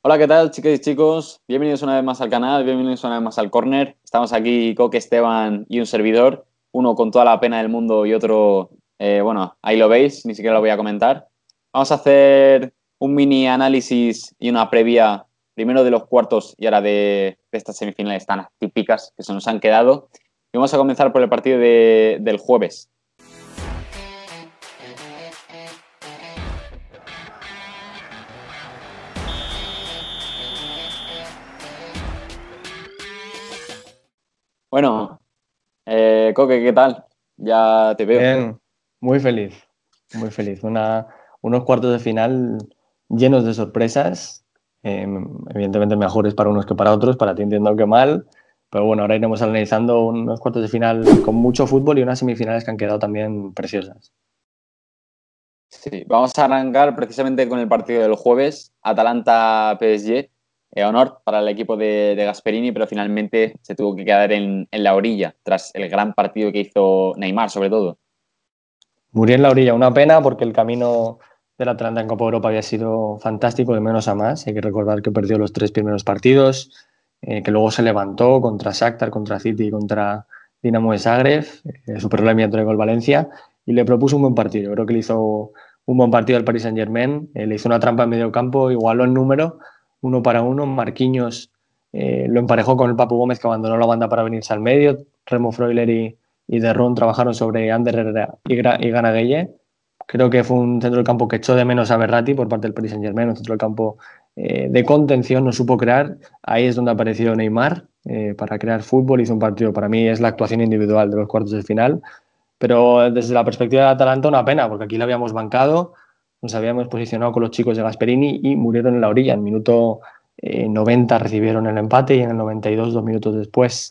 Hola, ¿qué tal, chicas y chicos? Bienvenidos una vez más al canal, bienvenidos una vez más al Corner. Estamos aquí Coque Esteban y un servidor, uno con toda la pena del mundo y otro, bueno, ahí lo veis, ni siquiera lo voy a comentar. Vamos a hacer un mini análisis y una previa, primero de los cuartos y ahora de estas semifinales tan típicas que se nos han quedado. Y vamos a comenzar por el partido del jueves. Bueno, Coque, ¿qué tal? Ya te veo. Bien, muy feliz, muy feliz. Unos cuartos de final llenos de sorpresas, evidentemente mejores para unos que para otros, para ti entiendo que mal, pero bueno, ahora iremos analizando unos cuartos de final con mucho fútbol y unas semifinales que han quedado también preciosas. Sí, vamos a arrancar precisamente con el partido del jueves, Atalanta-PSG. Honor para el equipo de Gasperini, pero finalmente se tuvo que quedar en la orilla tras el gran partido que hizo Neymar, sobre todo. Murió en la orilla, una pena porque el camino de la Atalanta en Copa Europa había sido fantástico, de menos a más. Hay que recordar que perdió los tres primeros partidos, que luego se levantó contra Shakhtar, contra City y contra Dinamo de Zagreb, superó la eliminatoria con Valencia y le propuso un buen partido. Creo que le hizo un buen partido al Paris Saint-Germain, le hizo una trampa en medio campo, igualó el número, 1-1, Marquinhos lo emparejó con el Papu Gómez, que abandonó la banda para venirse al medio. Remo Freuler y Derrón trabajaron sobre Ander Herrera y Ganagelle. Creo que fue un centro del campo que echó de menos a Berratti por parte del Paris Saint-Germain, un centro del campo de contención, no supo crear. Ahí es donde apareció Neymar para crear fútbol, hizo un partido. Para mí es la actuación individual de los cuartos de final, pero desde la perspectiva de Atalanta una pena, porque aquí la habíamos bancado. Nos habíamos posicionado con los chicos de Gasperini y murieron en la orilla. En el minuto 90 recibieron el empate y en el 92, 2 minutos después,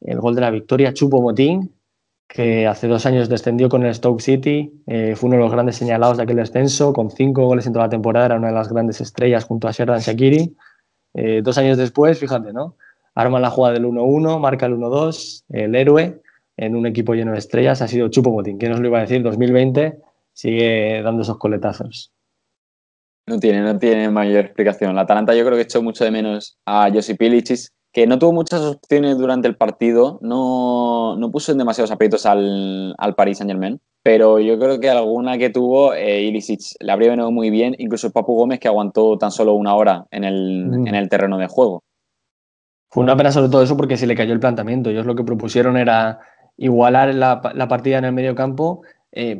el gol de la victoria. Chupo Motín, que hace 2 años descendió con el Stoke City, fue uno de los grandes señalados de aquel descenso, con 5 goles en toda la temporada, era una de las grandes estrellas junto a Xherdan Shaqiri. 2 años después, fíjate, ¿no? Arma la jugada del 1-1, marca el 1-2, el héroe en un equipo lleno de estrellas ha sido Chupo Motín. ¿Quién os lo iba a decir? 2020... sigue dando esos coletazos. No tiene mayor explicación. La Atalanta yo creo que echó mucho de menos a Josip Ilicic, que no tuvo muchas opciones durante el partido, no puso en demasiados aprietos al Paris Saint-Germain, pero yo creo que alguna que tuvo Ilicic la habría venido muy bien, incluso el Papu Gómez, que aguantó tan solo 1 hora en el terreno de juego. Fue una pena sobre todo eso porque se le cayó el planteamiento. Ellos lo que propusieron era igualar la partida en el medio campo,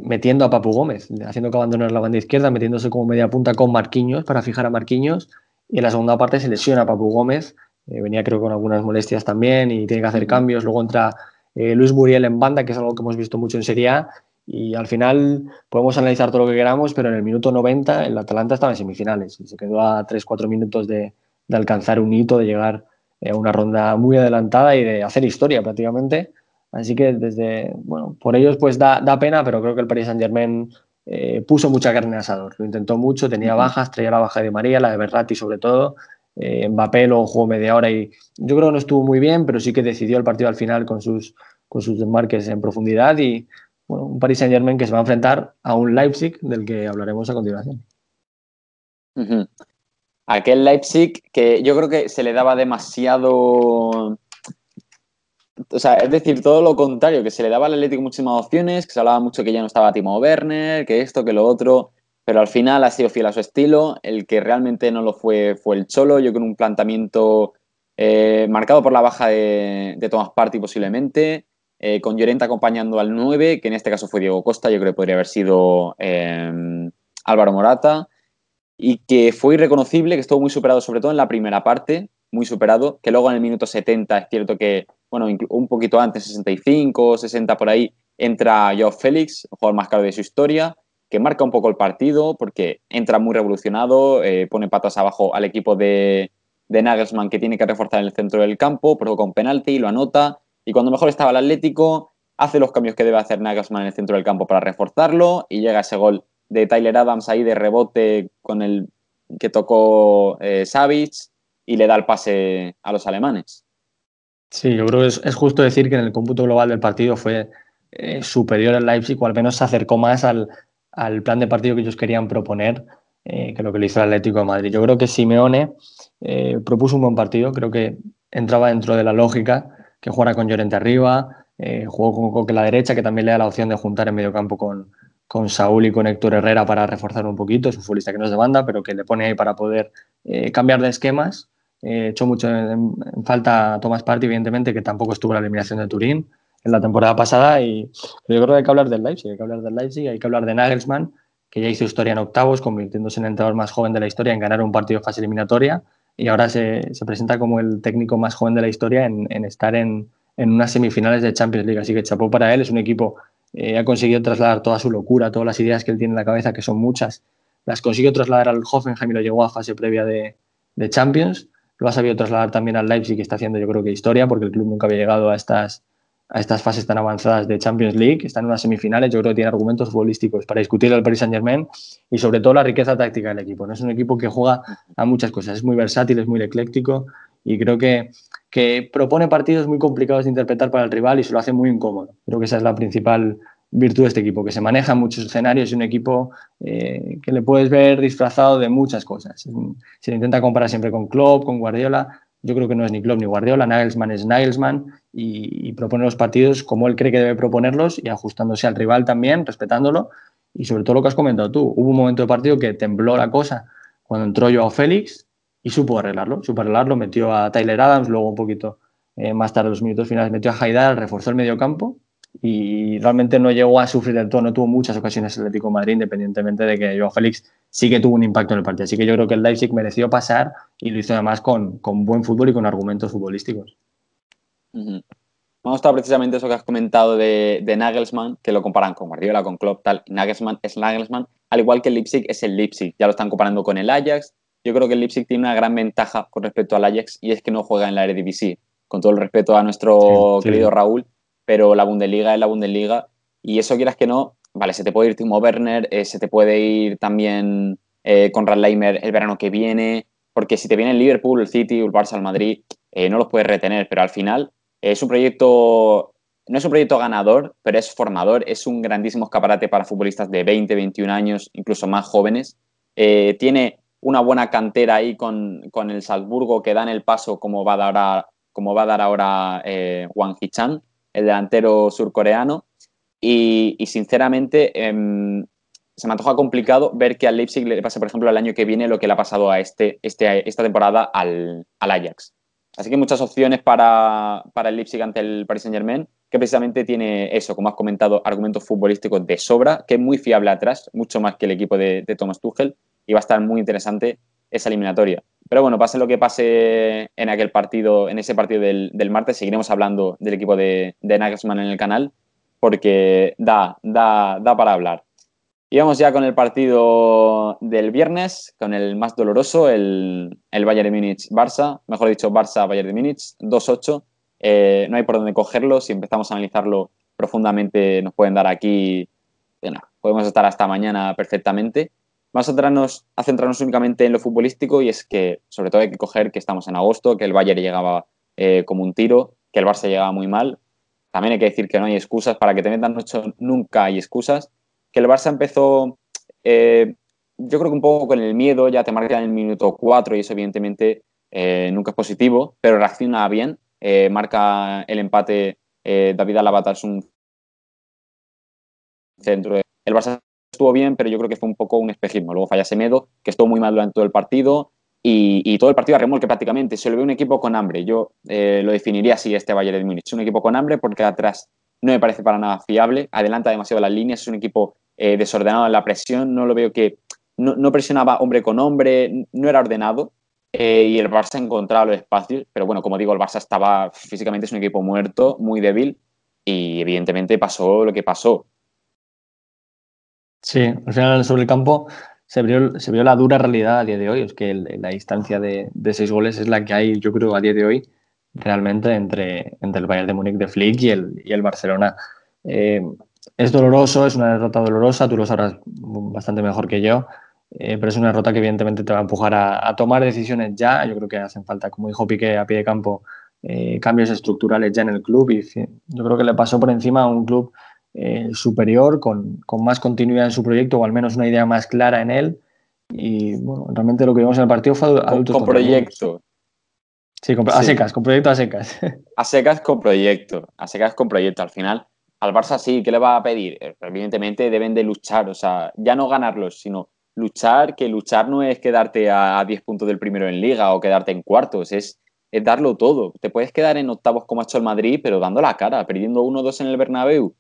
metiendo a Papu Gómez, haciendo que abandonar la banda izquierda, metiéndose como media punta con Marquinhos para fijar a Marquinhos, y en la segunda parte se lesiona a Papu Gómez, venía creo con algunas molestias también y tiene que hacer cambios. Luego entra Luis Muriel en banda, que es algo que hemos visto mucho en Serie A, y al final podemos analizar todo lo que queramos, pero en el minuto 90 el Atalanta estaba en semifinales y se quedó a 3-4 minutos de alcanzar un hito, de llegar a una ronda muy adelantada y de hacer historia prácticamente. Así que desde, bueno, por ellos pues da pena, pero creo que el Paris Saint-Germain puso mucha carne al asador. Lo intentó mucho, tenía bajas, traía la baja de María, la de Berratti sobre todo. Mbappé luego jugó media hora y yo creo que no estuvo muy bien, pero sí que decidió el partido al final con sus desmarques en profundidad y, bueno, un Paris Saint-Germain que se va a enfrentar a un Leipzig del que hablaremos a continuación. Aquel Leipzig que yo creo que se le daba demasiado... O sea, es decir, todo lo contrario, que se le daba al Atlético muchísimas opciones, que se hablaba mucho que ya no estaba Timo Werner, que esto, que lo otro, pero al final ha sido fiel a su estilo. El que realmente no lo fue el Cholo, yo con un planteamiento marcado por la baja de Thomas Partey posiblemente, con Llorente acompañando al 9, que en este caso fue Diego Costa, yo creo que podría haber sido Álvaro Morata, y que fue irreconocible, que estuvo muy superado, sobre todo en la primera parte, muy superado, que luego en el minuto 70 es cierto que, bueno, un poquito antes, 65, 60 por ahí, entra Joao Félix, el jugador más caro de su historia, que marca un poco el partido porque entra muy revolucionado, pone patas abajo al equipo de Nagelsmann, que tiene que reforzar el centro del campo, provoca un penalti, lo anota, y cuando mejor estaba el Atlético, hace los cambios que debe hacer Nagelsmann en el centro del campo para reforzarlo, y llega ese gol de Tyler Adams ahí de rebote con el que tocó Savic, y le da el pase a los alemanes. Sí, yo creo que es justo decir que en el cómputo global del partido fue superior al Leipzig, o al menos se acercó más al plan de partido que ellos querían proponer que lo que le hizo el Atlético de Madrid. Yo creo que Simeone propuso un buen partido, creo que entraba dentro de la lógica que jugara con Llorente arriba, jugó con Coque la derecha, que también le da la opción de juntar en mediocampo con Saúl y con Héctor Herrera para reforzar un poquito. Es un futbolista que no es de banda, pero que le pone ahí para poder cambiar de esquemas. Echó mucho en falta a Thomas Partey, evidentemente, que tampoco estuvo en la eliminación de Turín en la temporada pasada. Y yo creo que hay que hablar del Leipzig, hay que hablar de Nagelsmann, que ya hizo historia en octavos, convirtiéndose en el entrenador más joven de la historia en ganar un partido de fase eliminatoria, y ahora se presenta como el técnico más joven de la historia en estar en unas semifinales de Champions League. Así que chapó para él. Es un equipo... ha conseguido trasladar toda su locura, todas las ideas que él tiene en la cabeza, que son muchas, las consiguió trasladar al Hoffenheim y lo llevó a fase previa de Champions. Lo ha sabido trasladar también al Leipzig, que está haciendo, yo creo, que historia, porque el club nunca había llegado a estas fases tan avanzadas de Champions League. Está en unas semifinales. Yo creo que tiene argumentos futbolísticos para discutir al Paris Saint-Germain, y sobre todo la riqueza táctica del equipo, ¿no? Es un equipo que juega a muchas cosas, es muy versátil, es muy ecléctico, y creo que propone partidos muy complicados de interpretar para el rival y se lo hace muy incómodo. Creo que esa es la principal virtud de este equipo, que se maneja en muchos escenarios. Es un equipo que le puedes ver disfrazado de muchas cosas. Se le intenta comparar siempre con Klopp, con Guardiola. Yo creo que no es ni Klopp ni Guardiola. Nagelsmann es Nagelsmann y propone los partidos como él cree que debe proponerlos, y ajustándose al rival también, respetándolo. Y sobre todo lo que has comentado tú, hubo un momento de partido que tembló la cosa cuando entró Joao Félix, y supo arreglarlo, metió a Tyler Adams, luego un poquito más tarde, los minutos finales, metió a Haidar, reforzó el mediocampo, y realmente no llegó a sufrir del todo, no tuvo muchas ocasiones el Atlético de Madrid, independientemente de que Joao Félix sí que tuvo un impacto en el partido. Así que yo creo que el Leipzig mereció pasar, y lo hizo además con buen fútbol y con argumentos futbolísticos. Uh-huh. Me ha gustado precisamente eso que has comentado de Nagelsmann, que lo comparan con Guardiola, con Klopp, tal. Nagelsmann es Nagelsmann, al igual que el Leipzig es el Leipzig. Ya lo están comparando con el Ajax. Yo creo que el Leipzig tiene una gran ventaja con respecto al Ajax, y es que no juega en la Eredivisie, con todo el respeto a nuestro querido Raúl, pero la Bundesliga es la Bundesliga, y eso, quieras que no, vale, se te puede ir Timo Werner, se te puede ir también Konrad Leimer el verano que viene, porque si te viene el Liverpool, el City, el Barça, el Madrid, no los puedes retener, pero al final es un proyecto, no es un proyecto ganador, pero es formador, es un grandísimo escaparate para futbolistas de 20, 21 años, incluso más jóvenes. Tiene una buena cantera ahí con el Salzburgo, que dan el paso, como va a dar ahora Wang Hee-chan, el delantero surcoreano, y sinceramente se me antoja complicado ver que al Leipzig le pase, por ejemplo, el año que viene lo que le ha pasado a esta temporada al Ajax. Así que muchas opciones para el Leipzig ante el Paris Saint-Germain, que precisamente tiene eso, como has comentado, argumentos futbolísticos de sobra, que es muy fiable atrás, mucho más que el equipo de Thomas Tuchel, y va a estar muy interesante esa eliminatoria. Pero bueno, pase lo que pase en aquel partido, en ese partido del martes, seguiremos hablando del equipo de Nagelsmann en el canal, porque da para hablar. Y vamos ya con el partido del viernes, con el más doloroso, el Bayern de Múnich-Barça, mejor dicho, Barça-Bayern de Múnich, 2-8. No hay por dónde cogerlo. Si empezamos a analizarlo profundamente, nos pueden dar aquí... Bueno, podemos estar hasta mañana perfectamente. Vamos a centrarnos únicamente en lo futbolístico, y es que, sobre todo, hay que coger que estamos en agosto, que el Bayern llegaba como un tiro, que el Barça llegaba muy mal. También hay que decir que no hay excusas para que te metan 8, nunca hay excusas. Que el Barça empezó, yo creo que un poco con el miedo, ya te marcan el minuto 4, y eso evidentemente nunca es positivo, pero reacciona bien. Marca el empate David Alaba, es un centro. El Barça estuvo bien, pero yo creo que fue un poco un espejismo. Luego falla Semedo, que estuvo muy mal durante todo el partido, y todo el partido a remolque prácticamente. Se lo ve un equipo con hambre. Yo lo definiría así, este Bayern de Múnich. Es un equipo con hambre, porque atrás no me parece para nada fiable, adelanta demasiado las líneas, es un equipo desordenado en la presión, no lo veo que... No presionaba hombre con hombre, no era ordenado, y el Barça encontraba los espacios, pero bueno, como digo, el Barça estaba físicamente, es un equipo muerto, muy débil, y evidentemente pasó lo que pasó. Sí, al final sobre el campo se vio la dura realidad a día de hoy. Es que la distancia de 6 goles es la que hay, yo creo, a día de hoy realmente entre el Bayern de Múnich de Flick y el Barcelona. Es doloroso, es una derrota dolorosa, tú lo sabrás bastante mejor que yo, pero es una derrota que evidentemente te va a empujar a tomar decisiones ya. Yo creo que hacen falta, como dijo Piqué a pie de campo, cambios estructurales ya en el club, y yo creo que le pasó por encima a un club superior, con más continuidad en su proyecto, o al menos una idea más clara en él, Y bueno, realmente lo que vimos en el partido fue adultos con proyecto. Sí, a secas, con proyecto a secas. A secas con proyecto, a secas con proyecto. Al final, al Barça sí, ¿qué le va a pedir? Evidentemente deben de luchar, o sea, ya no ganarlos, sino luchar, que luchar no es quedarte a 10 puntos del primero en Liga o quedarte en cuartos, es darlo todo. Te puedes quedar en octavos como ha hecho el Madrid, pero dando la cara, perdiendo 1-2 en el Bernabéu,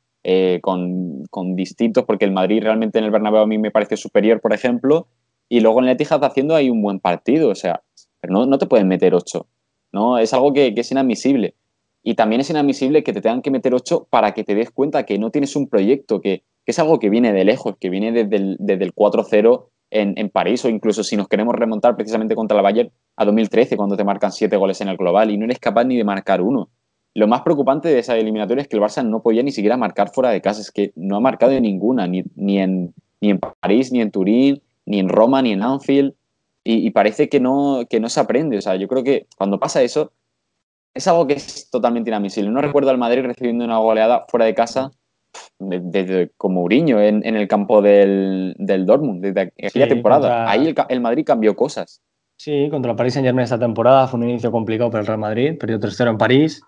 con distintos, porque el Madrid realmente en el Bernabéu a mí me parece superior, por ejemplo, y luego en el Etihad haciendo ahí un buen partido, o sea, pero no te pueden meter 8, ¿no? Es algo que es inadmisible. Y también es inadmisible que te tengan que meter 8 para que te des cuenta que no tienes un proyecto, que es algo que viene de lejos, que viene desde el 4-0 en París, o incluso si nos queremos remontar precisamente contra la Bayern a 2013, cuando te marcan 7 goles en el global y no eres capaz ni de marcar uno. Lo más preocupante de esa eliminatoria es que el Barça no podía ni siquiera marcar fuera de casa, es que no ha marcado en ninguna, ni en París, ni en Turín, ni en Roma, ni en Anfield, y parece que no se aprende. O sea, yo creo que cuando pasa eso es algo que es totalmente inadmisible. No recuerdo al Madrid recibiendo una goleada fuera de casa desde como Mourinho en el campo del Dortmund, desde aquella temporada. Contra... Ahí el Madrid cambió cosas. Sí, contra el Paris Saint-Germain esta temporada fue un inicio complicado para el Real Madrid, perdió 3-0 en París,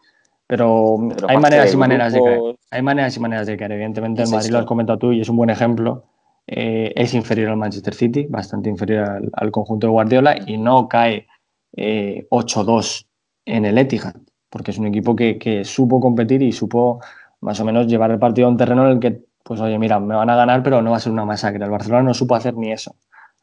pero hay maneras y maneras de caer. Hay maneras y maneras de caer. Evidentemente el Madrid, lo has comentado tú, y es un buen ejemplo. Es inferior al Manchester City, bastante inferior al conjunto de Guardiola, y no cae 8-2 en el Etihad, porque es un equipo que supo competir y supo más o menos llevar el partido a un terreno en el que, pues oye, mira, me van a ganar, pero no va a ser una masacre. El Barcelona no supo hacer ni eso.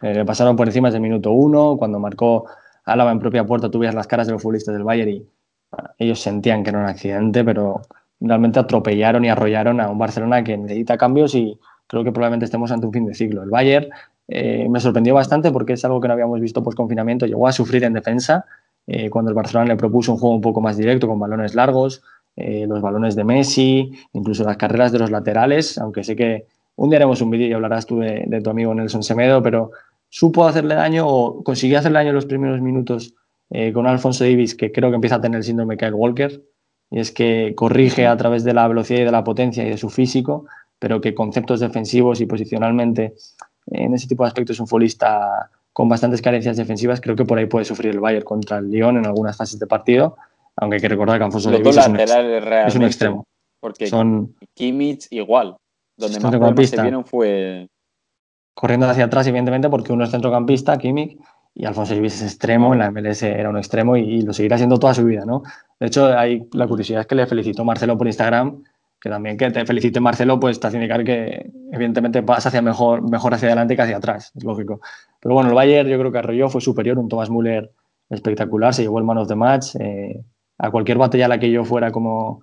Le pasaron por encima desde el minuto 1, cuando marcó Alaba en propia puerta, tú veías las caras de los futbolistas del Bayern y bueno, ellos sentían que era un accidente, pero realmente atropellaron y arrollaron a un Barcelona que necesita cambios, y creo que probablemente estemos ante un fin de ciclo. El Bayern me sorprendió bastante porque es algo que no habíamos visto post confinamiento, llegó a sufrir en defensa. Cuando el Barcelona le propuso un juego un poco más directo, con balones largos, los balones de Messi, incluso las carreras de los laterales, aunque sé que un día haremos un vídeo y hablarás tú de tu amigo Nelson Semedo, pero supo hacerle daño, o consiguió hacerle daño en los primeros minutos con Alphonso Davies, que creo que empieza a tener el síndrome Kyle Walker, y es que corrige a través de la velocidad y de la potencia y de su físico, pero que conceptos defensivos y posicionalmente en ese tipo de aspectos es un futbolista con bastantes carencias defensivas. Creo que por ahí puede sufrir el Bayern contra el Lyon en algunas fases de partido, aunque hay que recordar que Alphonso Davies es un extremo. Porque son Kimmich igual, donde más problemas se vieron fue... Corriendo hacia atrás, evidentemente, porque uno es centrocampista, Kimmich, y Alphonso Davies es extremo, en la MLS era un extremo y lo seguirá siendo toda su vida, ¿no? De hecho, hay la curiosidad es que le felicitó Marcelo por Instagram, que también que te felicite Marcelo, pues te hace indicar que evidentemente vas hacia mejor hacia adelante que hacia atrás, es lógico. Pero bueno, el Bayern yo creo que arrolló, fue superior, un Thomas Müller espectacular, se llevó el man of the match. A cualquier batalla a la que yo fuera como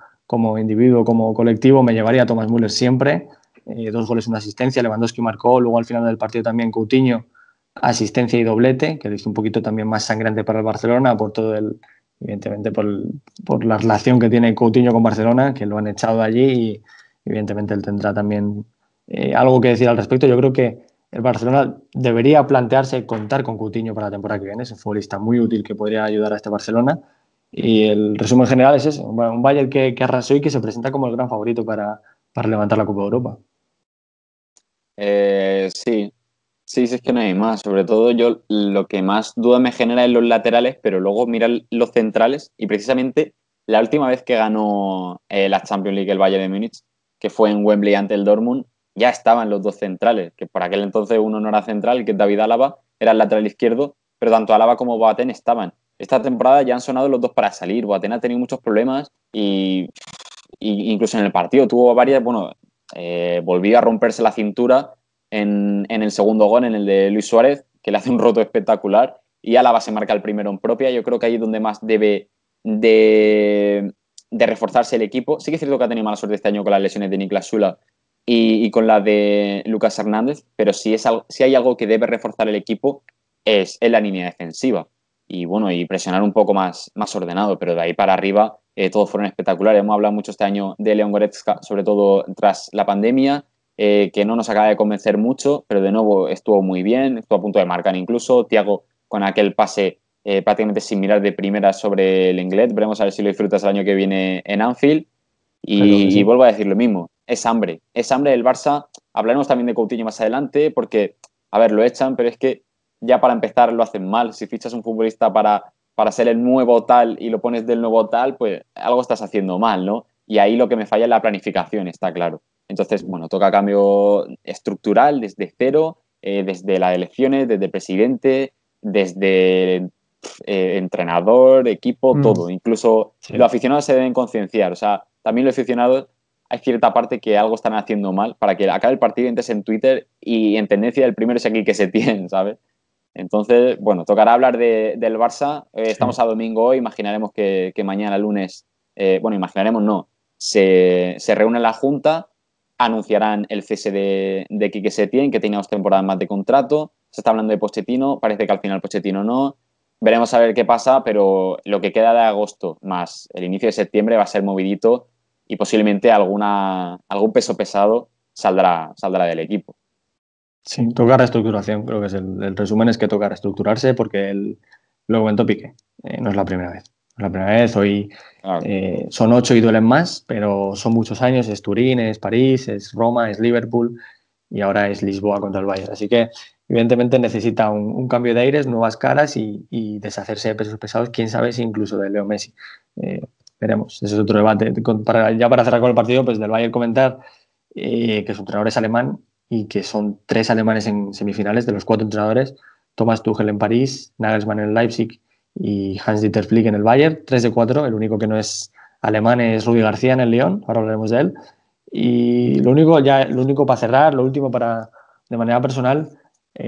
individuo, como colectivo, me llevaría a Thomas Müller siempre. 2 goles, 1 asistencia, Lewandowski marcó, luego al final del partido también Coutinho, asistencia y doblete, que lo hizo un poquito también más sangrante para el Barcelona, por todo el... Evidentemente por la relación que tiene Coutinho con Barcelona, que lo han echado de allí, y evidentemente él tendrá también algo que decir al respecto. Yo creo que el Barcelona debería plantearse contar con Coutinho para la temporada que viene. Es un futbolista muy útil que podría ayudar a este Barcelona. Y el resumen general es eso, un Bayern que arrasó y que se presenta como el gran favorito para levantar la Copa de Europa. Sí, es que no hay más. Sobre todo yo lo que más duda me genera es los laterales, pero luego mira los centrales, y precisamente la última vez que ganó la Champions League el Bayern de Múnich, que fue en Wembley ante el Dortmund, ya estaban los dos centrales, que por aquel entonces uno no era central, que es David Alaba, era el lateral izquierdo, pero tanto Alaba como Boateng estaban. Esta temporada ya han sonado los dos para salir. Boateng ha tenido muchos problemas y incluso en el partido tuvo varias, volvió a romperse la cintura en el segundo gol, en el de Luis Suárez, que le hace un roto espectacular, y Alaba se marca el primero en propia. Yo creo que ahí es donde más debe de reforzarse el equipo. Sí que es cierto que ha tenido mala suerte este año con las lesiones de Niklas Sula y con la de Lucas Hernández, pero si hay algo que debe reforzar el equipo es la línea defensiva, y bueno, y presionar un poco más ordenado, pero de ahí para arriba todos fueron espectaculares. Hemos hablado mucho este año de Leon Goretzka, sobre todo tras la pandemia, que no nos acaba de convencer mucho, pero de nuevo estuvo muy bien, estuvo a punto de marcar incluso. Thiago con aquel pase prácticamente sin mirar de primera sobre el Lenglet. Veremos a ver si lo disfrutas el año que viene en Anfield. Y vuelvo a decir lo mismo, es hambre del Barça. Hablaremos también de Coutinho más adelante, porque, a ver, lo echan, pero es que ya para empezar lo hacen mal. Si fichas un futbolista para ser el nuevo tal y lo pones del nuevo tal, pues algo estás haciendo mal, ¿no? Y ahí lo que me falla es la planificación, está claro. Entonces, bueno, toca cambio estructural desde cero, desde las elecciones, desde el presidente, desde entrenador, equipo, todo. Incluso los aficionados se deben concienciar. O sea, también los aficionados hay cierta parte que algo están haciendo mal para que acabe el partido, entres en Twitter y en tendencia el primero es aquí que se tiene, ¿sabes? Entonces, bueno, tocará hablar del Barça. Estamos a domingo hoy, imaginaremos que mañana, lunes... bueno, imaginaremos, no. Se reúne la Junta, anunciarán el cese de Quique Setién, que tiene 2 temporadas más de contrato. Se está hablando de Pochettino, parece que al final Pochettino no. Veremos a ver qué pasa, pero lo que queda de agosto más el inicio de septiembre va a ser movidito y posiblemente algún peso pesado saldrá del equipo. Sí, tocar reestructuración, creo que es el resumen, es que toca reestructurarse porque lo comentó Piqué, no es la primera vez. La primera vez, hoy son 8 y duelen más, pero son muchos años, es Turín, es París, es Roma, es Liverpool y ahora es Lisboa contra el Bayern. Así que evidentemente necesita un cambio de aires, nuevas caras y deshacerse de pesos pesados, quién sabe si incluso de Leo Messi. Veremos, ese es otro debate. Ya para cerrar con el partido, pues del Bayern comentar que su entrenador es alemán y que son 3 alemanes en semifinales de los 4 entrenadores, Thomas Tuchel en París, Nagelsmann en Leipzig y Hans-Dieter Flick en el Bayern, 3 de 4, el único que no es alemán es Rudi García en el Lyon, ahora hablaremos de él. Y lo único para cerrar, lo último para de manera personal, lo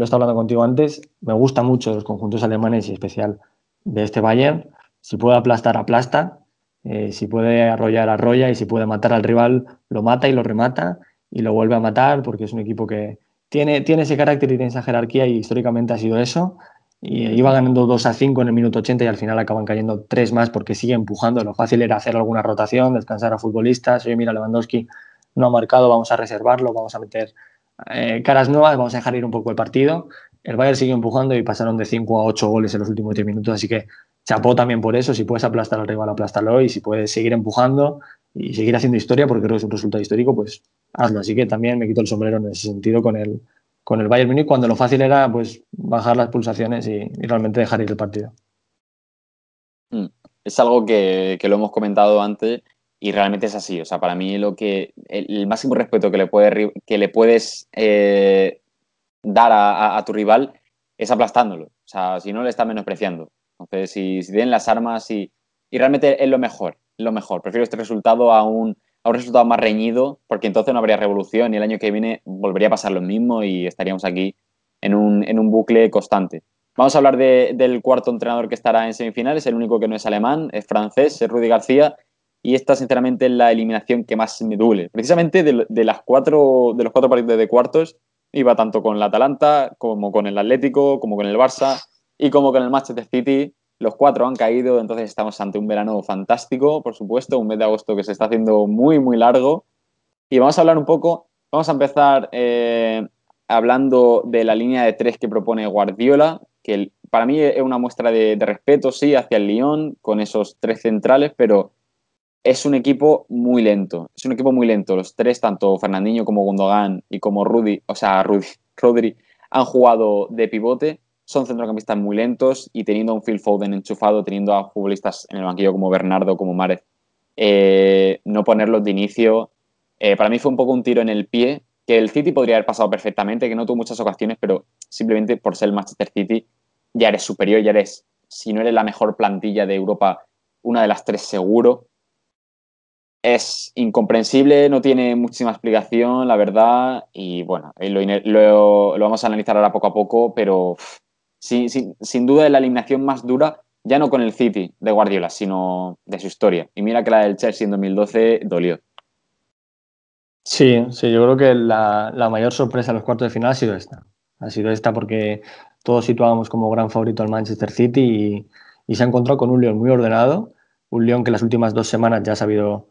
he estado hablando contigo antes, me gusta mucho los conjuntos alemanes y especial de este Bayern, si puede aplastar, aplasta, si puede arrollar, arrolla y si puede matar al rival, lo mata y lo remata y lo vuelve a matar porque es un equipo que tiene ese carácter y tiene esa jerarquía y históricamente ha sido eso. Y iba ganando 2-5 en el minuto 80 y al final acaban cayendo 3 más porque sigue empujando. Lo fácil era hacer alguna rotación, descansar a futbolistas. Oye, mira, Lewandowski no ha marcado, vamos a reservarlo, vamos a meter caras nuevas, vamos a dejar ir un poco el partido. El Bayern sigue empujando y pasaron de 5 a 8 goles en los últimos 10 minutos. Así que chapó también por eso. Si puedes aplastar al rival, aplástalo. Y si puedes seguir empujando y seguir haciendo historia, porque creo que es un resultado histórico, pues hazlo. Así que también me quito el sombrero en ese sentido con el Bayern Múnich, cuando lo fácil era pues bajar las pulsaciones y realmente dejar ir el partido. Es algo que lo hemos comentado antes y realmente es así. O sea, para mí el máximo respeto que le puedes dar a tu rival es aplastándolo. O sea, si no, le estás menospreciando. Entonces, si tienen las armas y realmente es lo mejor. Lo mejor. Prefiero este resultado a un resultado más reñido, porque entonces no habría revolución y el año que viene volvería a pasar lo mismo y estaríamos aquí en un bucle constante. Vamos a hablar del cuarto entrenador que estará en semifinales, el único que no es alemán, es francés, es Rudi García, y esta sinceramente es la eliminación que más me duele. Precisamente de los cuatro partidos de cuartos iba tanto con la Atalanta, como con el Atlético, como con el Barça y como con el Manchester City. Los 4 han caído, entonces estamos ante un verano fantástico, por supuesto, un mes de agosto que se está haciendo muy, muy largo. Y vamos a hablar un poco, vamos a empezar hablando de la línea de 3 que propone Guardiola, que para mí es una muestra de respeto, sí, hacia el Lyon, con esos 3 centrales, pero es un equipo muy lento. Es un equipo muy lento. Los 3, tanto Fernandinho como Gundogan y como Rodri, han jugado de pivote. Son centrocampistas muy lentos y teniendo a un Phil Foden enchufado, teniendo a futbolistas en el banquillo como Bernardo, como Márez, no ponerlos de inicio. Para mí fue un poco un tiro en el pie, que el City podría haber pasado perfectamente, que no tuvo muchas ocasiones, pero simplemente por ser el Manchester City ya eres superior, ya eres, si no eres la mejor plantilla de Europa, una de las 3 seguro. Es incomprensible, no tiene muchísima explicación, la verdad, y bueno, lo vamos a analizar ahora poco a poco, pero... Sin duda es la eliminación más dura, ya no con el City de Guardiola, sino de su historia. Y mira que la del Chelsea en 2012 dolió. Sí, yo creo que la mayor sorpresa en los cuartos de final ha sido esta. Ha sido esta porque todos situábamos como gran favorito al Manchester City y se ha encontrado con un Lyon muy ordenado. Un Lyon que las últimas 2 semanas ya ha sabido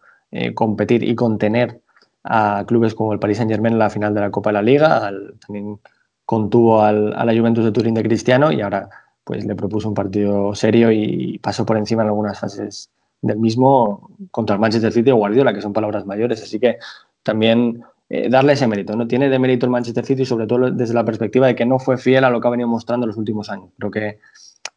competir y contener a clubes como el Paris Saint-Germain en la final de la Copa de la Liga, también contuvo a la Juventus de Turín de Cristiano y ahora pues le propuso un partido serio y pasó por encima en algunas fases del mismo contra el Manchester City o Guardiola, que son palabras mayores. Así que también darle ese mérito. No tiene de mérito el Manchester City, sobre todo desde la perspectiva de que no fue fiel a lo que ha venido mostrando en los últimos años. Creo que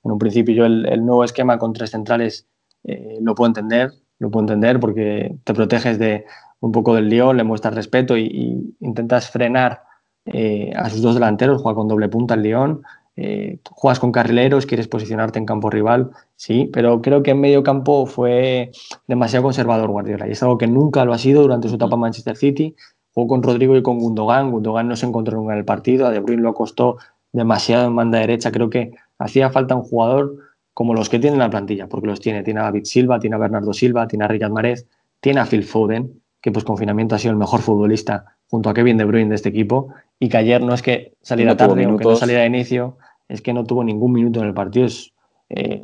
en un principio yo el nuevo esquema con tres centrales lo puedo entender porque te proteges de un poco del lío, le muestras respeto y intentas frenar a sus dos delanteros, juega con doble punta el Lyon, juegas con carrileros, quieres posicionarte en campo rival, sí, pero creo que en medio campo fue demasiado conservador Guardiola, y es algo que nunca lo ha sido durante su etapa en Manchester City. Jugó con Rodrigo y con Gundogan no se encontró nunca en el partido, a De Bruyne lo acostó demasiado en banda derecha. Creo que hacía falta un jugador como los que tiene en la plantilla, porque los tiene a David Silva, tiene a Bernardo Silva, tiene a Riyad Mahrez, tiene a Phil Foden, que pues confinamiento ha sido el mejor futbolista junto a Kevin De Bruyne de este equipo, y que ayer no es que saliera tarde o que no saliera de inicio, es que no tuvo ningún minuto en el partido. Es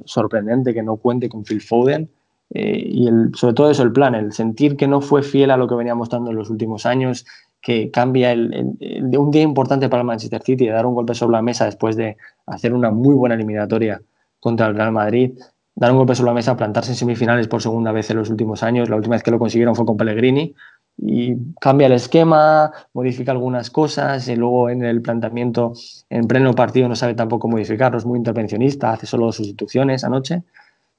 sorprendente que no cuente con Phil Foden, y sobre todo eso, el plan, el sentir que no fue fiel a lo que venía mostrando en los últimos años, que cambia de un día importante para el Manchester City, de dar un golpe sobre la mesa después de hacer una muy buena eliminatoria contra el Real Madrid, dar un golpe sobre la mesa, plantarse en semifinales por segunda vez en los últimos años. La última vez que lo consiguieron fue con Pellegrini, y cambia el esquema, modifica algunas cosas, y luego en el planteamiento en pleno partido no sabe tampoco modificarlo, es muy intervencionista, hace solo sustituciones anoche.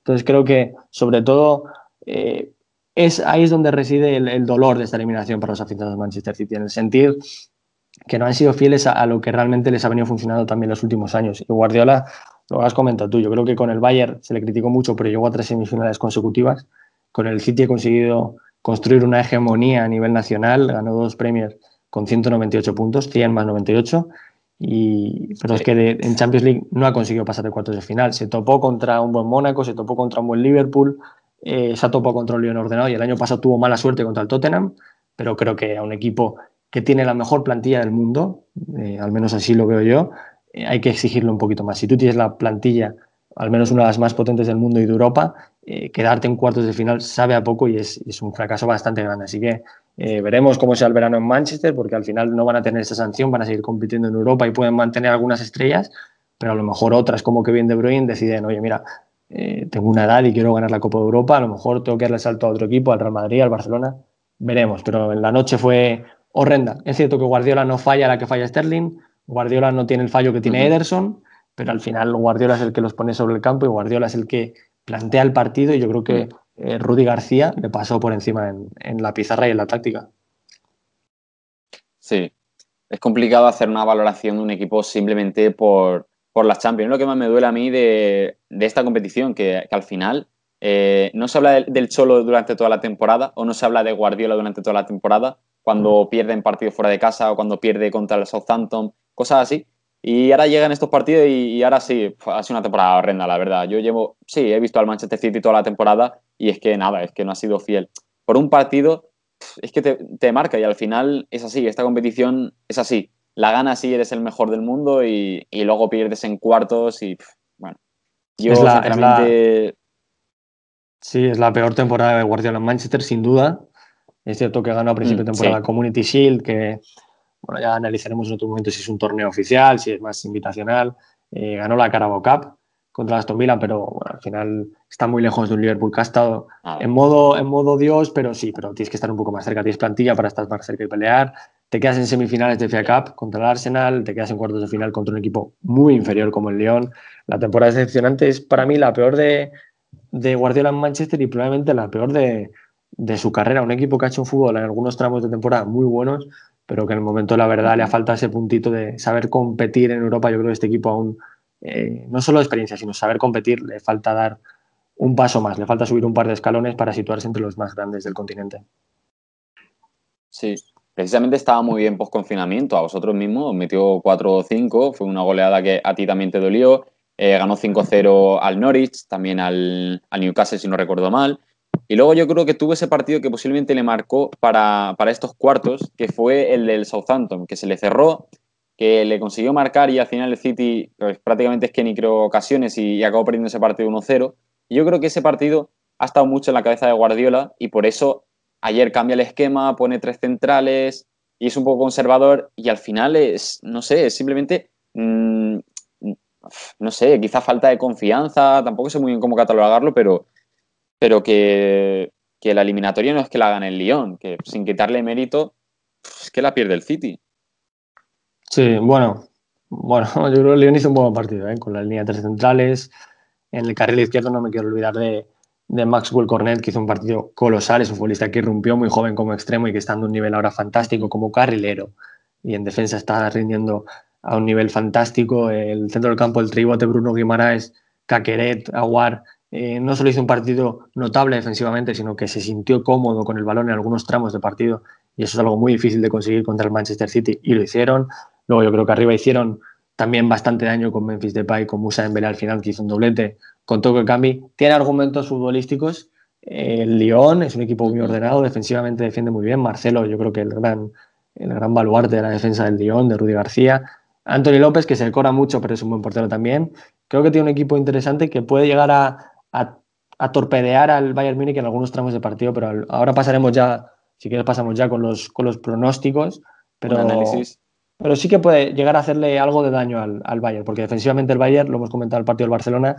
Entonces creo que sobre todo ahí es donde reside el dolor de esta eliminación para los aficionados de Manchester City, en el sentir que no han sido fieles a lo que realmente les ha venido funcionando también los últimos años. Y Guardiola, lo has comentado tú, yo creo que con el Bayern se le criticó mucho, pero llegó a 3 semifinales consecutivas. Con el City ha conseguido construir una hegemonía a nivel nacional, ganó 2 Premier con 198 puntos, 100 más 98, pero es que en Champions League no ha conseguido pasar de cuartos de final. Se topó contra un buen Mónaco, se topó contra un buen Liverpool, se ha topado contra un Lyon ordenado, y el año pasado tuvo mala suerte contra el Tottenham, pero creo que a un equipo que tiene la mejor plantilla del mundo, al menos así lo veo yo, hay que exigirlo un poquito más. Si tú tienes la plantilla, al menos una de las más potentes del mundo y de Europa, quedarte en cuartos de final sabe a poco y es un fracaso bastante grande. Así que veremos cómo sea el verano en Manchester, porque al final no van a tener esa sanción, van a seguir compitiendo en Europa y pueden mantener algunas estrellas, pero a lo mejor otras como Kevin De Bruyne deciden, oye, mira, tengo una edad y quiero ganar la Copa de Europa, a lo mejor tengo que darle salto a otro equipo, al Real Madrid, al Barcelona, veremos. Pero en la noche fue horrenda. Es cierto que Guardiola no falla la que falla Sterling, Guardiola no tiene el fallo que tiene Ederson, pero al final Guardiola es el que los pone sobre el campo y Guardiola es el que plantea el partido, y yo creo que Rudy García le pasó por encima en la pizarra y en la táctica. Sí, es complicado hacer una valoración de un equipo simplemente por las Champions. Lo que más me duele a mí de esta competición, que al final no se habla del Cholo durante toda la temporada, o no se habla de Guardiola durante toda la temporada, cuando pierden partidos fuera de casa o cuando pierde contra el Southampton, cosas así. Y ahora llegan estos partidos y ahora sí, ha sido una temporada horrenda, la verdad. Sí, he visto al Manchester City toda la temporada y es que no ha sido fiel. Por un partido, es que te marca, y al final es así, esta competición es así. La ganas y eres el mejor del mundo y luego pierdes en cuartos y, bueno. Yo, sinceramente... Sí, es la peor temporada de Guardiola en Manchester, sin duda. Es cierto que ganó a principio de temporada Community Shield, que... Bueno, ya analizaremos en otro momento si es un torneo oficial, si es más invitacional. Ganó la Carabao Cup contra Aston Villa, pero bueno, al final está muy lejos de un Liverpool que ha estado en modo Dios, pero tienes que estar un poco más cerca, tienes plantilla para estar más cerca y pelear. Te quedas en semifinales de FA Cup contra el Arsenal, te quedas en cuartos de final contra un equipo muy inferior como el Lyon. La temporada decepcionante es para mí la peor de Guardiola en Manchester y probablemente la peor de su carrera. Un equipo que ha hecho un fútbol en algunos tramos de temporada muy buenos, pero que en el momento, la verdad, le ha faltado ese puntito de saber competir en Europa. Yo creo que este equipo aún, no solo experiencia, sino saber competir, le falta dar un paso más, le falta subir un par de escalones para situarse entre los más grandes del continente. Sí, precisamente estaba muy bien post-confinamiento, a vosotros mismos, os metió 4-5, fue una goleada que a ti también te dolió, ganó 5-0 al Norwich, también al Newcastle, si no recuerdo mal. Y luego yo creo que tuvo ese partido que posiblemente le marcó para estos cuartos, que fue el del Southampton, que se le cerró, que le consiguió marcar y al final el City pues, prácticamente es que ni creó ocasiones y acabó perdiendo ese partido 1-0. Y yo creo que ese partido ha estado mucho en la cabeza de Guardiola y por eso ayer cambia el esquema, pone 3 centrales y es un poco conservador y al final es, no sé, es simplemente, no sé, quizá falta de confianza, tampoco sé muy bien cómo catalogarlo, pero que la eliminatoria no es que la gane el Lyon, que sin quitarle mérito, es que la pierde el City. Sí, bueno, yo creo que el Lyon hizo un buen partido, ¿eh? Con la línea de tres centrales. En el carril izquierdo no me quiero olvidar de Maxwell Cornet, que hizo un partido colosal. Es un futbolista que irrumpió muy joven como extremo y que está en un nivel ahora fantástico como carrilero. Y en defensa está rindiendo a un nivel fantástico. El centro del campo, el tribote Bruno Guimaraes, Caqueret, Aguar. No solo hizo un partido notable defensivamente, sino que se sintió cómodo con el balón en algunos tramos de partido, y eso es algo muy difícil de conseguir contra el Manchester City, y lo hicieron. Luego yo creo que arriba hicieron también bastante daño con Memphis Depay, con Moussa Dembélé al final, que hizo un doblete, con Toko Ekambi. Tiene argumentos futbolísticos. El Lyon es un equipo muy ordenado, defensivamente defiende muy bien. Marcelo, yo creo que el gran baluarte de la defensa del Lyon, de Rudy García. Anthony López, que se decora mucho, pero es un buen portero también. Creo que tiene un equipo interesante que puede llegar a torpedear al Bayern Múnich en algunos tramos de partido, pero ahora pasaremos ya, si quieres pasamos ya con los pronósticos, pero sí que puede llegar a hacerle algo de daño al Bayern, porque defensivamente el Bayern, lo hemos comentado en el partido del Barcelona,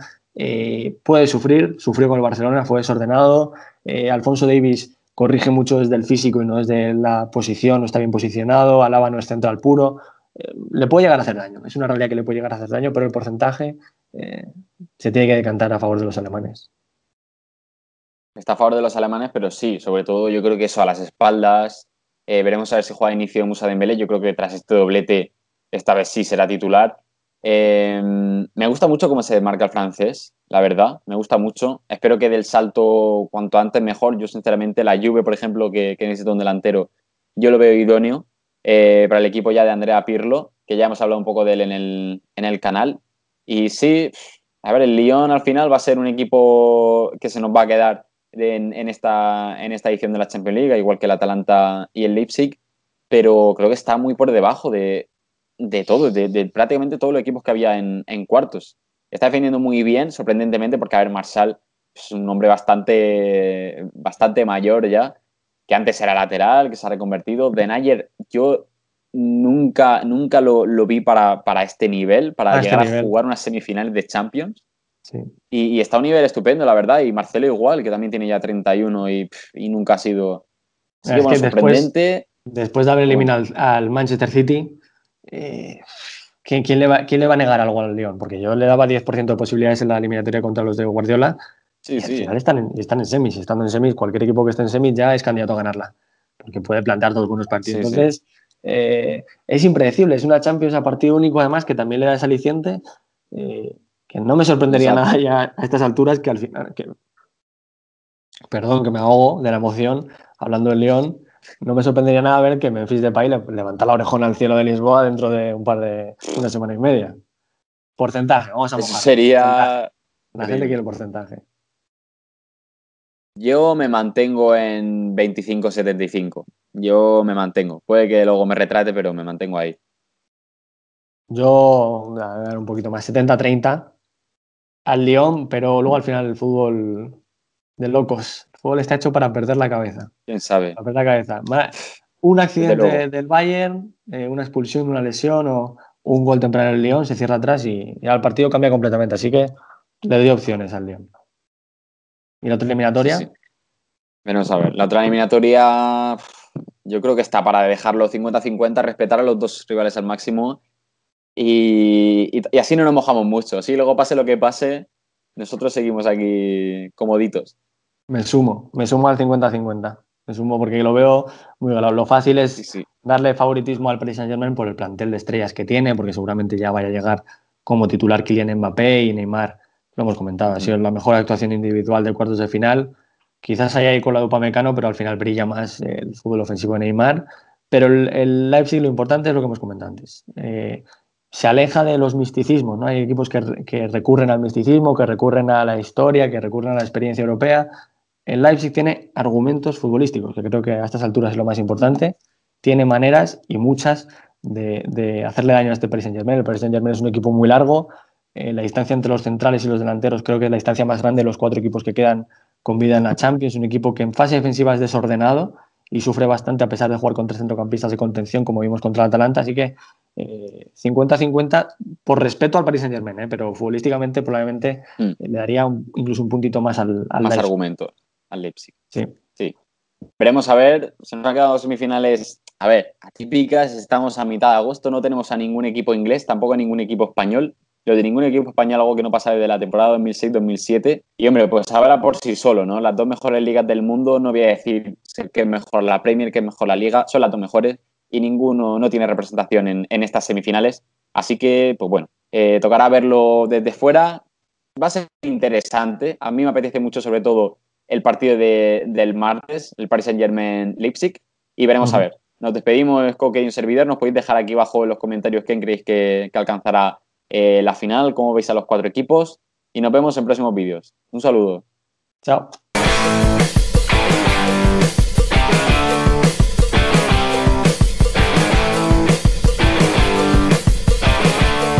puede sufrir, sufrió con el Barcelona, fue desordenado. Alphonso Davies corrige mucho desde el físico y no desde la posición, no está bien posicionado. Alaba no es central puro, le puede llegar a hacer daño, es una realidad que le puede llegar a hacer daño, pero el porcentaje se tiene que decantar a favor de los alemanes. Está a favor de los alemanes, pero sí, sobre todo yo creo que eso a las espaldas. Veremos a ver si juega de inicio Moussa Dembélé. Yo creo que tras este doblete esta vez sí será titular. Me gusta mucho cómo se demarca el francés, la verdad, me gusta mucho. Espero que dé el salto cuanto antes mejor. Yo sinceramente la Juve, por ejemplo, que necesita un delantero, yo lo veo idóneo para el equipo ya de Andrea Pirlo, que ya hemos hablado un poco de él en el canal. Y sí, a ver, el Lyon al final va a ser un equipo que se nos va a quedar en esta edición de la Champions League, igual que el Atalanta y el Leipzig, pero creo que está muy por debajo de prácticamente todos los equipos que había en cuartos. Está defendiendo muy bien, sorprendentemente, porque a ver, Marsal es un hombre bastante mayor ya, que antes era lateral, que se ha reconvertido. De Nayer, yo nunca lo vi para este nivel, para llegar a jugar unas semifinales de Champions. Sí. Y está a un nivel estupendo, la verdad. Y Marcelo igual, que también tiene ya 31 y nunca ha sido... Así que, bueno, es que sorprendente. Después de haber eliminado al Manchester City, ¿quién le va a negar algo al Lyon? Porque yo le daba 10% de posibilidades en la eliminatoria contra los de Guardiola. Sí, y al final están en semis. Estando en semis, cualquier equipo que esté en semis ya es candidato a ganarla, porque puede plantar todos buenos partidos. Sí, entonces... Sí. Es impredecible, es una Champions a partido único, además, que también le da ese aliciente, que no me sorprendería nada ya a estas alturas que al final, perdón que me ahogo de la emoción hablando del Lyon, no me sorprendería nada ver que Memphis Depay levanta la orejona al cielo de Lisboa dentro de una semana y media. Porcentaje, vamos a mojar. Eso sería... Porcentaje. La gente quiere el porcentaje. Yo me mantengo en 25-75. Yo me mantengo. Puede que luego me retrate, pero me mantengo ahí. Yo, a ver, un poquito más, 70-30 al Lyon, pero luego al final el fútbol de locos. El fútbol está hecho para perder la cabeza. ¿Quién sabe? Para perder la cabeza. Un accidente del Bayern, una expulsión, una lesión o un gol temprano del Lyon, se cierra atrás y el partido cambia completamente. Así que le doy opciones al Lyon. ¿Y la otra eliminatoria? Sí. Menos a ver. La otra eliminatoria... Yo creo que está para dejarlo 50-50, respetar a los dos rivales al máximo y así no nos mojamos mucho. Si luego pase lo que pase, nosotros seguimos aquí comoditos. Me sumo al 50-50. Me sumo porque lo veo muy claro. Lo fácil es darle favoritismo al Paris Saint-Germain por el plantel de estrellas que tiene, porque seguramente ya vaya a llegar como titular Kylian Mbappé y Neymar. Lo hemos comentado, ha sido la mejor actuación individual de cuartos de final. Quizás haya ahí con la de Upamecano, pero al final brilla más el fútbol ofensivo de Neymar. Pero el Leipzig, lo importante es lo que hemos comentado antes. Se aleja de los misticismos, ¿no? Hay equipos que recurren al misticismo, que recurren a la historia, que recurren a la experiencia europea. El Leipzig tiene argumentos futbolísticos, que creo que a estas alturas es lo más importante. Tiene maneras, y muchas, de hacerle daño a este Paris Saint-Germain. El Paris Saint-Germain es un equipo muy largo. La distancia entre los centrales y los delanteros creo que es la distancia más grande de los cuatro equipos que quedan con vida en la Champions. Un equipo que en fase defensiva es desordenado y sufre bastante a pesar de jugar con tres centrocampistas de contención, como vimos contra el Atalanta. Así que 50-50 por respeto al Paris Saint-Germain, pero futbolísticamente probablemente le daría incluso un puntito más al más Leipzig. Argumento al Leipzig. Sí. Veremos a ver, se nos han quedado semifinales a ver, atípicas, estamos a mitad de agosto, no tenemos a ningún equipo inglés, tampoco a ningún equipo español. Lo de ningún equipo español, algo que no pasa desde la temporada 2006-2007. Y hombre, pues habla por sí solo, ¿no? Las dos mejores ligas del mundo, no voy a decir que es mejor la Premier, que es mejor la Liga, son las dos mejores y ninguno no tiene representación en estas semifinales. Así que, pues bueno, tocará verlo desde fuera. Va a ser interesante. A mí me apetece mucho, sobre todo, el partido del martes, el Paris Saint-Germain-Leipzig. Y veremos a ver. Nos despedimos, Coque y un servidor. Nos podéis dejar aquí abajo en los comentarios quién creéis que alcanzará la final, cómo veis a los cuatro equipos. Y nos vemos en próximos vídeos. Un saludo. Chao.